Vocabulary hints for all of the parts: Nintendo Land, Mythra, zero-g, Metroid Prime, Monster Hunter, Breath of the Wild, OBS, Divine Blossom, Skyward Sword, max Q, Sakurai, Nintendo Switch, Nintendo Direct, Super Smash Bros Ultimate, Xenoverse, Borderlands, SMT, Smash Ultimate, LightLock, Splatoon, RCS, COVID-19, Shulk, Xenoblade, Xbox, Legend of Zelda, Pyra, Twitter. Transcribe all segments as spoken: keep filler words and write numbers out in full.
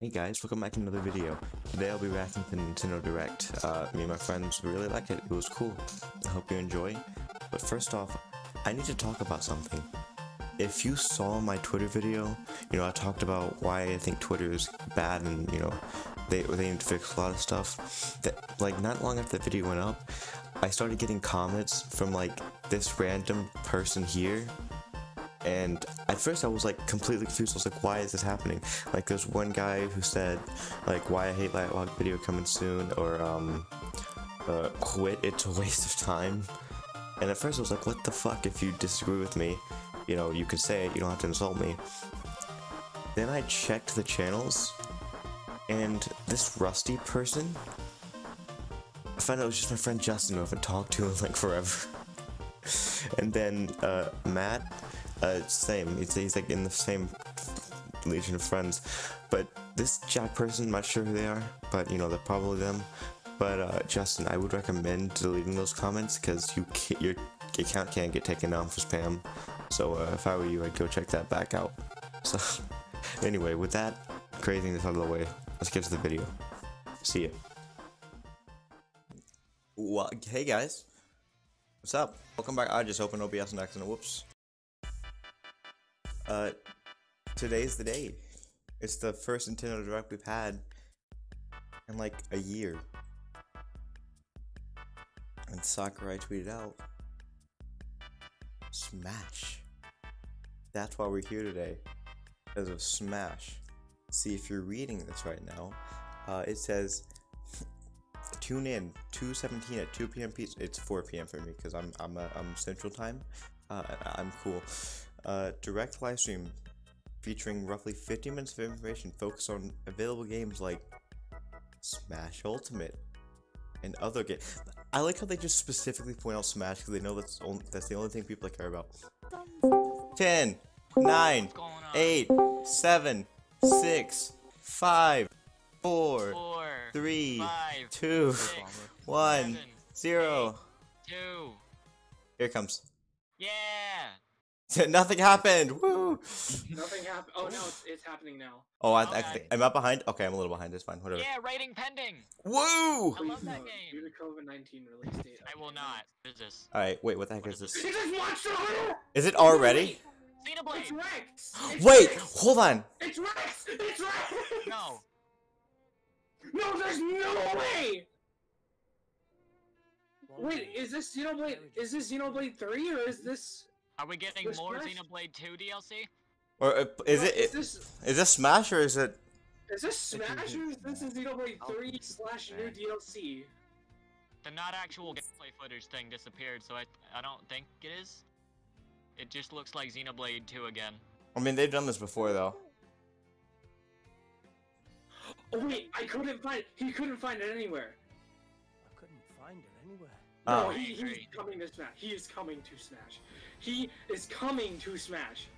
Hey guys, welcome back to another video. Today I'll be reacting to Nintendo Direct. Uh, me and my friends really liked it. It was cool. I hope you enjoy. But first off, I need to talk about something. If you saw my Twitter video, you know, I talked about why I think Twitter is bad and, you know, they, they need to fix a lot of stuff. That, like, not long after the video went up, I started getting comments from, like, this random person here. And at first I was like completely confused. I was like, why is this happening? Like, there's one guy who said like, why I hate Lightlog video coming soon, or um, uh, quit, it's a waste of time. And at first I was like, what the fuck? If you disagree with me, you know, you can say it, you don't have to insult me. Then I checked the channels, and this Rusty person, I found out it was just my friend Justin who I haven't talked to in like forever. And then uh, Matt, Uh, same, he's, he's like in the same legion of friends, but this Jack person, I'm not sure who they are, but you know, they're probably them. But uh, Justin, I would recommend deleting those comments, because you can't, your account can't get taken down for spam. So uh, if I were you, I'd go check that back out. So anyway, with that craziness out of the way, let's get to the video. See ya. Well, hey guys, what's up? Welcome back. I just opened O B S and accident, whoops. Uh, today's the day. It's the first Nintendo Direct we've had in like a year. And Sakurai tweeted out, Smash. That's why we're here today, because of Smash. See, if you're reading this right now, uh, it says, tune in two seventeen at two p m It's four p m for me, because I'm, I'm, a, I'm Central Time. Uh, I'm cool. Uh, direct live stream featuring roughly fifty minutes of information focused on available games like Smash Ultimate and other games. I like how they just specifically point out Smash, because they know that's only, that's the only thing people care about. ten, nine, eight, seven, six, five, four, three, two, one, zero. Here it comes. Yeah. Nothing happened. Woo! Nothing happened. Oh no, it's, it's happening now. Oh, I, okay. I think, I'm not behind. Okay, I'm a little behind. It's fine. Whatever. Yeah, rating pending. Woo! I love that game. Due to COVID nineteen release date, I will not. What is this? All right, wait. What the heck what is, is this? Is this Monster Hunter? Is it already? Xenoblade. It's Rex. It's wait, Rex. Hold on. It's Rex. It's Rex. No. No, there's no way. Wait, is this Xenoblade? Is this Xenoblade three or is this? Are we getting There's more Smash? Xenoblade two D L C? Or uh, is it, is, this, is this Smash or is it? Is this Smash or is this Xenoblade three slash new D L C? The not actual gameplay footage thing disappeared, so I I don't think it is. It just looks like Xenoblade two again. I mean, they've done this before though. Oh wait, I couldn't find. He couldn't find it anywhere. I couldn't find it anywhere. No, oh. he, he's coming to Smash. He is coming to Smash. He is coming to Smash.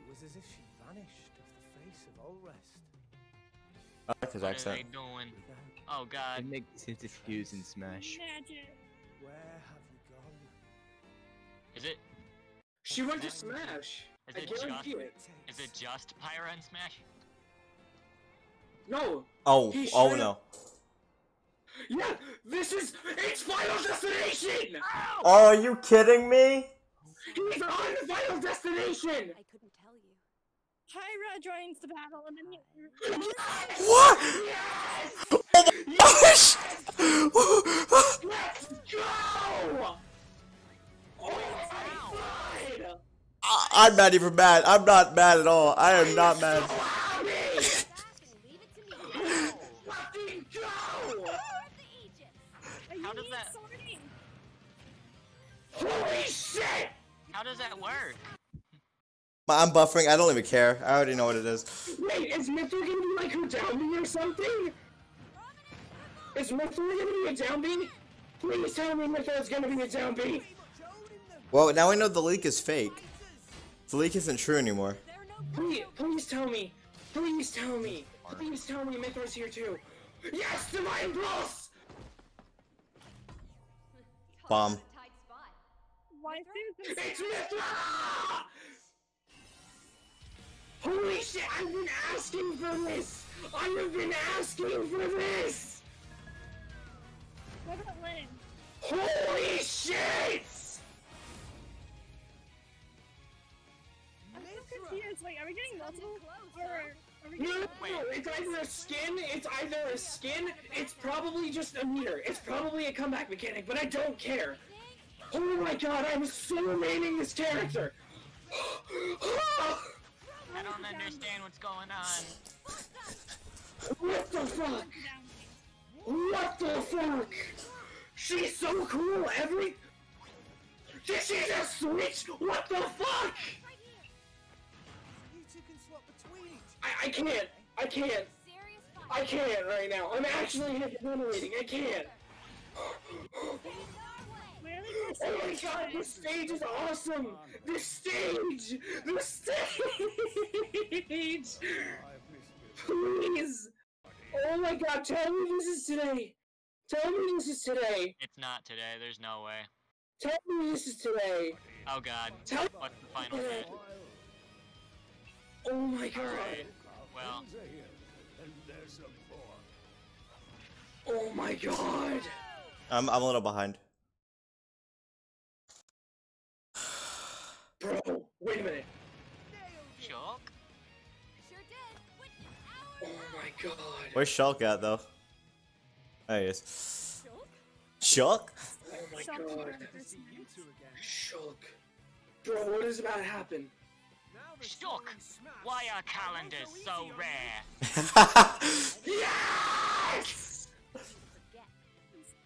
It was as if she vanished off the face of all rest. I like his accent. What are they doing? Oh god. It makes his excuse in Smash. Magic. Where have you gone? Is it? She went to Smash. Is it just? It. Is it just Pyra in Smash? No. Oh. Oh no. Yeah, this is it's Final Destination! Ow! Oh, are you kidding me? He's on the Final Destination! I couldn't tell you. Pyra joins the battle and then he... Yes! What? Yes! Oh my yes! Gosh! Let's go! Oh my god! I I'm not even mad. I'm not mad at all. I am I not am mad. So How does that? Holy shit! How does that work? I'm buffering. I don't even care. I already know what it is. Wait, is Mythra gonna be like her downbeat or something? Is Mythra gonna be a downbeat? Please tell me Mythra's gonna be a downbeat. Well, now I know the leak is fake. The leak isn't true anymore. Please, please tell me. Please tell me. Please tell me Mythra's here too. Yes, Divine Blossom! Bomb. Why is it's Mythra! Holy shit! I've been asking I have been asking for this! What about Lynn? Holy shit! I'm so confused. Wait, are we getting multiple? Close, or are we getting... No, no, it's either a skin, it's either a skin, it's probably just a meter. It's probably a comeback mechanic, but I don't care. Oh my god, I'm so maining this character! I don't understand what's going on. What the fuck? What the fuck? She's so cool, every... Did she just switch? What the fuck? You two can swap between each. I, I can't. I can't. I can't right now. I'm actually hyperventilating. I can't. Oh my god, this stage is awesome! This stage! This stage! Please! Oh my god, tell me this is today! Tell me this is today! It's not today, there's no way. Tell me this is today! Oh god, tell what's the final hit? Oh my god! Right. Well... Oh my god! I'm, I'm a little behind. Bro, wait a minute. Shulk? Oh my god. Where's Shulk at though? There he is. Shulk? Oh my god. Shulk. Bro, what is about to happen? Shulk! Why are calendars so rare? Yes!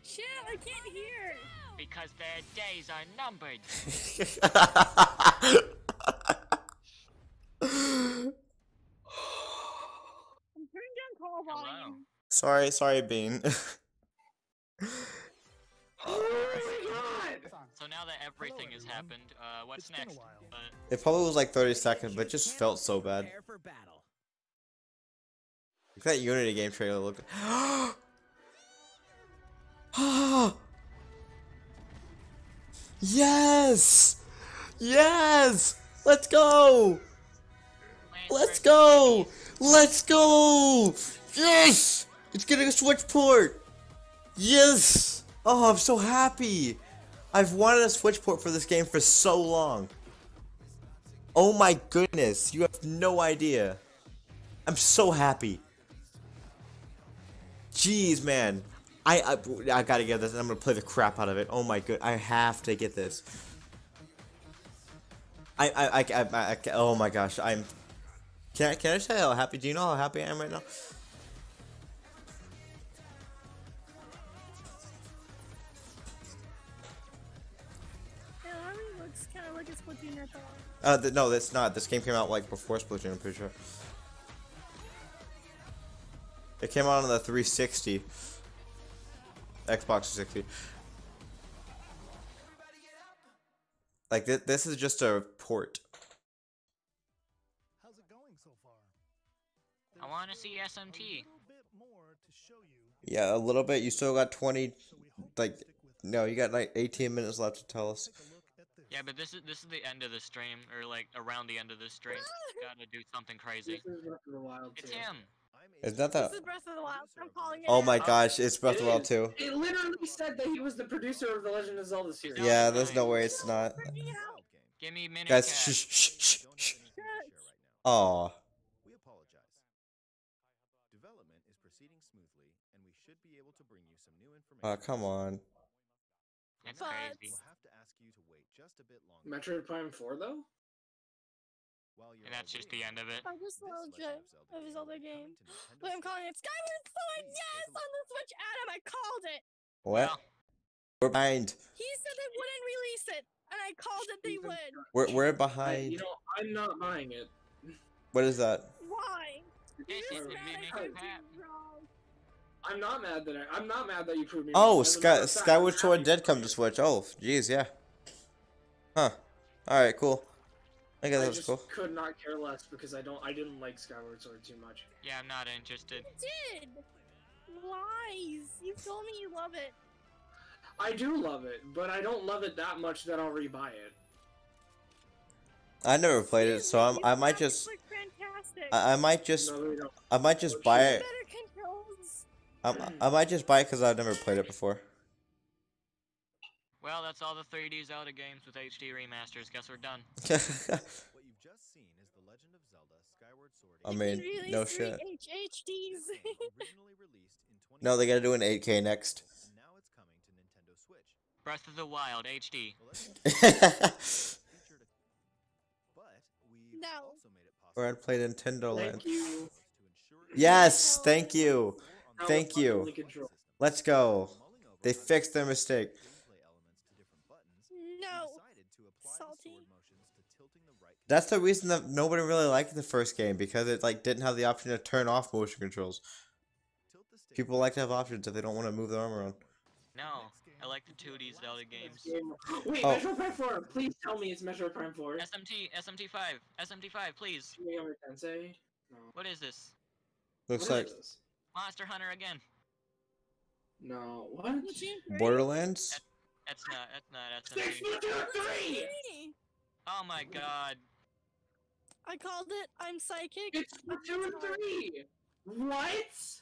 Shit, I can't hear! Because their days are numbered. I'm turning down call volume. Sorry, sorry, Bean. Oh my god! So now that everything Hello, has happened, uh, what's it's next? Uh, it probably was like thirty seconds, but it just felt so bad. Like that Unity game trailer looked. Yes! Yes! Let's go! Let's go! Let's go! Yes! It's getting a Switch port! Yes! Oh, I'm so happy! I've wanted a Switch port for this game for so long. Oh my goodness, you have no idea. I'm so happy. Jeez, man. I, I, I gotta get this, and I'm gonna play the crap out of it. Oh my good, I have to get this. I, I, I, I, I, I oh my gosh, I'm, can I, can I say how happy, do you know how happy I am right now? It already looks kind of like a Splatoon, I thought. Uh, th no, that's not, this game came out like before Splatoon, I'm pretty sure. It came out on the three sixty. Xbox three sixty. Like th this is just a port. How's it going so far? I want to see S M T. Yeah, a little bit. You still got twenty, like, no, you got like eighteen minutes left to tell us. Yeah, but this is this is the end of the stream, or like around the end of the stream. Gotta do something crazy. It's him. Is that that? This is Breath of the Wild. I'm calling it. Oh my gosh, it's Breath of the Wild too. It literally said that he was the producer of the Legend of Zelda series. Yeah, there's no way it's not. Give me minute. Guys, shh, shh, shh, shh. Aw. We apologize. Development is proceeding smoothly, and we should be able to bring you some new information. Ah, come on. That's crazy. We'll have to ask you to wait just a bit longer. Metroid Prime four though. And that's just the end of it. I just loved it. It was all the game. But I'm calling it Skyward Sword, yes! On the Switch, Adam, I called it! What? Well, we're behind. He said they wouldn't release it, and I called it they would. We're, we're behind. You know, I'm not buying it. What is that? Why? This is mad. I'm not mad that I, I'm not mad that you proved me wrong. Oh, Sky, Skyward Sword did come to Switch. Oh, jeez, yeah. Huh. Alright, cool. I guess I that was cool. Could not care less because I don't. I didn't like Skyward Sword too much. Yeah, I'm not interested. You did lies. You told me you love it. I do love it, but I don't love it that much that I'll rebuy it. I never played it, so I'm. I might just. I might just. I might just buy it. I, I might just buy it because I've never played it before. Well, that's all the three D Zelda games with H D remasters. Guess we're done. What you've just seen is the Legend of Zelda Skyward Sword. I mean, really no shit. H H Ds. No, they gotta do an eight K next. Now it's coming to Nintendo Switch. Breath of the Wild H D. No. Or I'd play Nintendo Land. Thank you. Yes, thank you. Thank you. Let's go. They fixed their mistake. No. Salty. That's the reason that nobody really liked the first game, because it like didn't have the option to turn off motion controls. People like to have options if they don't want to move their arm around. No, I like the two D Zelda games. Wait, oh. Metroid Prime four, please tell me it's Metroid Prime four. S M T, S M T five, S M T five, please. No. What is this? Looks what like this? Monster Hunter again. No, what? Borderlands? That, that's not, that's not, that's not. Splatoon three! Oh my god. I called it, I'm psychic. It's Splatoon three! What?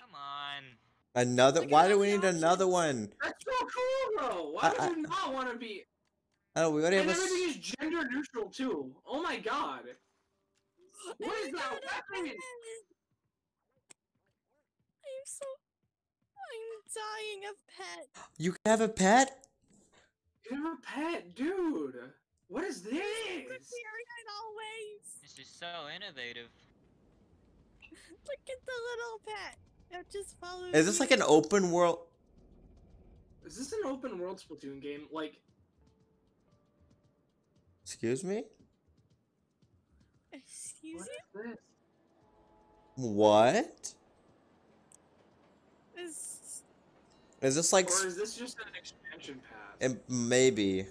Come on. Another? Like, why do we need option. Another one? That's so cool, bro. Why I, would you I, not want to be? Oh, we already and have everything a... is gender neutral too. Oh my god. What is that weapon? I'm so. I'm dying of pet. You can have a pet. You can have a pet, dude. What is this? This is so innovative. Look at the little pet. Just is this like an open world? Is this an open world Splatoon game? Like, excuse me? Excuse what you? Is what? Is is this like? Or is this just an expansion pass? It, maybe. It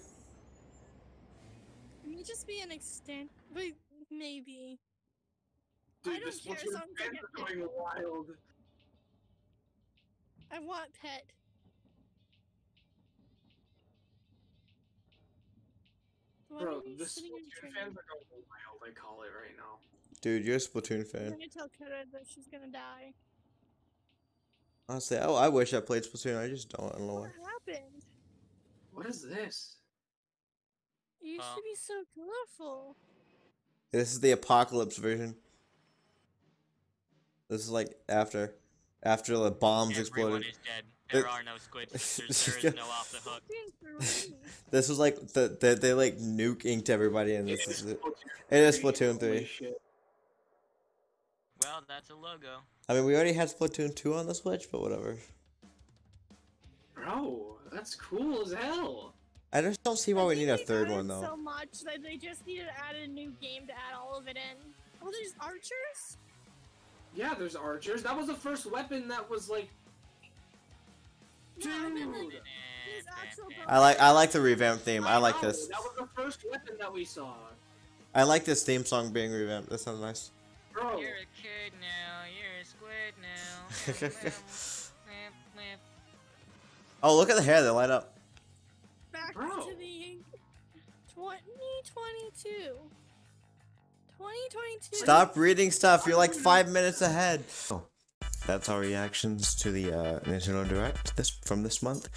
may just be an extent. Wait, maybe. Dude, I don't care. So I'm going it. Wild. I want pet. Why bro, this Splatoon fans are going wild, I call it right now. Dude, you're a Splatoon fan. I'm gonna tell Kara that she's gonna die. Honestly, I, I wish I played Splatoon, I just don't, I don't know why. What happened? What is this? You used uh, to be so colorful. This is the apocalypse version. This is like after. After the bombs Everyone exploded, is dead. There it, are no squids. There is no off the hook. This was like the, the they like nuke inked everybody, and this is it. It is Splatoon three. Well, that's a logo. I mean, we already had Splatoon two on the Switch, but whatever. Bro, that's cool as hell. I just don't see why we need a third one though. So much that they just need to add a new game to add all of it in. Oh, there's archers. Yeah, there's archers. That was the first weapon that was like. Dude. I like I like the revamp theme. I like this. That was the first weapon that we saw. I like this theme song being revamped. That sounds nice. Bro. You're a kid now. You're a squid now. Oh, look at the hair. They light up. Back Bro. To the twenty twenty-two. twenty twenty-two. Stop reading stuff. You're like five minutes ahead. Oh, that's our reactions to the uh, Nintendo Direct this from this month.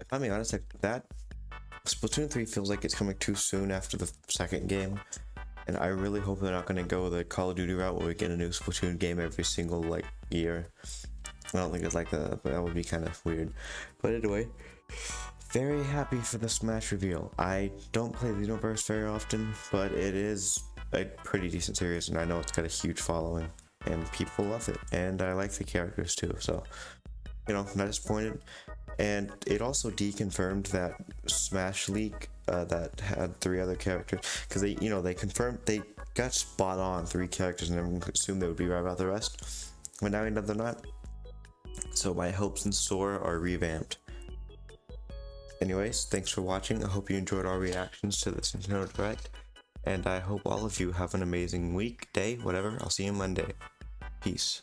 If I'm being honest, like that Splatoon three feels like it's coming too soon after the second game, and I really hope they're not going to go the Call of Duty route where we get a new Splatoon game every single like year. I don't think it's like that, but that would be kind of weird. But anyway. Very happy for the Smash reveal. I don't play Xenoverse very often, but it is a pretty decent series, and I know it's got a huge following, and people love it, and I like the characters too, so, you know, not disappointed. And it also deconfirmed that Smash leak uh, that had three other characters, because they, you know, they confirmed, they got spot on three characters, and everyone assumed they would be right about the rest, but now we know they're not. So my hopes and soar are revamped. Anyways, thanks for watching. I hope you enjoyed our reactions to this Nintendo Direct, and I hope all of you have an amazing week, day, whatever. I'll see you Monday. Peace.